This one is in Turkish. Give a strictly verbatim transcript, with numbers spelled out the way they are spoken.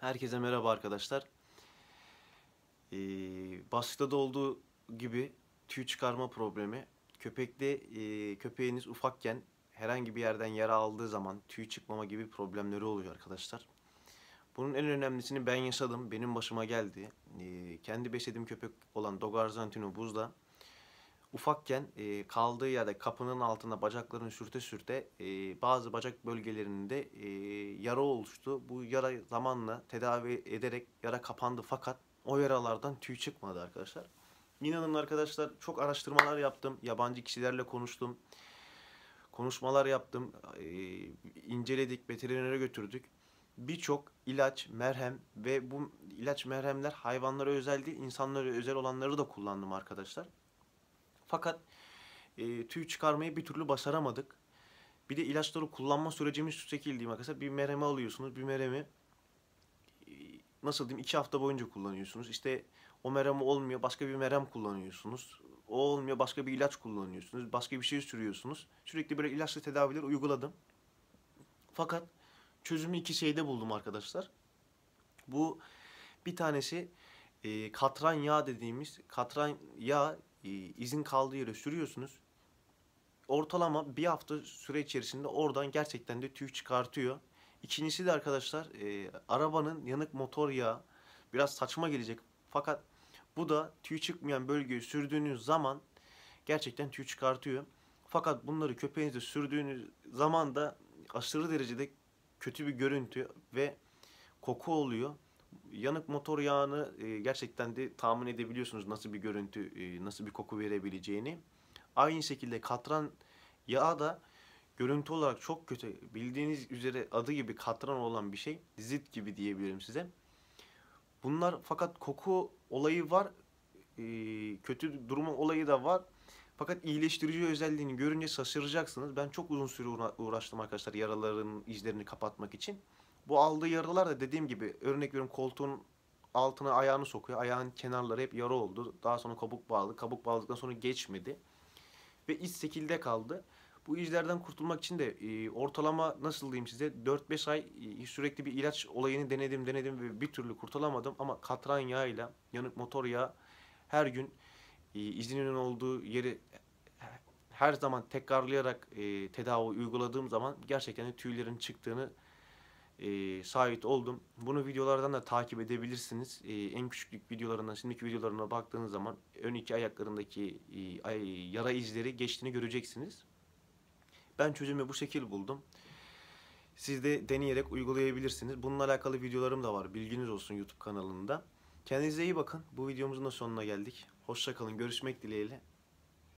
Herkese merhaba arkadaşlar. Ee, Baskıda da olduğu gibi tüy çıkarma problemi. Köpekte e, köpeğiniz ufakken herhangi bir yerden yara aldığı zaman tüy çıkmama gibi problemleri oluyor arkadaşlar. Bunun en önemlisini ben yaşadım. Benim başıma geldi. Ee, kendi beslediğim köpek olan Dogo Argentino Buz'da ufakken e, kaldığı yerde kapının altına bacaklarını sürte sürte e, bazı bacak bölgelerinde e, yara oluştu. Bu yara zamanla tedavi ederek yara kapandı fakat o yaralardan tüy çıkmadı arkadaşlar. İnanın arkadaşlar, çok araştırmalar yaptım. Yabancı kişilerle konuştum. Konuşmalar yaptım. E, inceledik, veterinere götürdük. Birçok ilaç, merhem ve bu ilaç merhemler hayvanlara özel değil, insanlara özel olanları da kullandım arkadaşlar. Fakat e, tüy çıkarmayı bir türlü başaramadık. Bir de ilaçları kullanma sürecimiz şu şekildeyim arkadaşlar. Bir merhemi alıyorsunuz. Bir merhemi e, nasıl diyeyim, iki hafta boyunca kullanıyorsunuz. İşte o merhem olmuyor, başka bir merhem kullanıyorsunuz. O olmuyor, başka bir ilaç kullanıyorsunuz. Başka bir şey sürüyorsunuz. Sürekli böyle ilaçlı tedaviler uyguladım. Fakat çözümü iki şeyde buldum arkadaşlar. Bu bir tanesi e, katran yağı dediğimiz katran yağı. İzin kaldığı yere sürüyorsunuz. Ortalama bir hafta süre içerisinde oradan gerçekten de tüy çıkartıyor. İkincisi de arkadaşlar e, arabanın yanık motor yağı. Biraz saçma gelecek fakat bu da tüy çıkmayan bölgeyi sürdüğünüz zaman gerçekten tüy çıkartıyor. Fakat bunları köpeğinize sürdüğünüz zaman da aşırı derecede kötü bir görüntü ve koku oluyor. Yanık motor yağını gerçekten de tahmin edebiliyorsunuz nasıl bir görüntü, nasıl bir koku verebileceğini. Aynı şekilde katran yağı da görüntü olarak çok kötü. Bildiğiniz üzere adı gibi katran olan bir şey. Zit gibi diyebilirim size. Bunlar fakat koku olayı var. Kötü durumu olayı da var. Fakat iyileştirici özelliğini görünce şaşıracaksınız. Ben çok uzun süre uğraştım arkadaşlar yaraların izlerini kapatmak için. Bu aldığı yaralar da dediğim gibi, örnek veriyorum, koltuğun altına ayağını sokuyor. Ayağın kenarları hep yara oldu. Daha sonra kabuk bağladı. Kabuk bağladıktan sonra geçmedi. Ve iç şekilde kaldı. Bu izlerden kurtulmak için de e, ortalama nasıl diyeyim size dört beş ay e, sürekli bir ilaç olayını denedim denedim ve bir türlü kurtulamadım. Ama katran yağıyla yanık motor yağı her gün e, izinin olduğu yeri her zaman tekrarlayarak e, tedavi uyguladığım zaman gerçekten de tüylerin çıktığını E, sahip oldum. Bunu videolardan da takip edebilirsiniz. E, en küçüklük videolarından, şimdiki videolarına baktığınız zaman ön iki ayaklarındaki e, ay, yara izleri geçtiğini göreceksiniz. Ben çözümü bu şekil buldum. Siz de deneyerek uygulayabilirsiniz. Bununla alakalı videolarım da var. Bilginiz olsun YouTube kanalında. Kendinize iyi bakın. Bu videomuzun da sonuna geldik. Hoşça kalın. Görüşmek dileğiyle.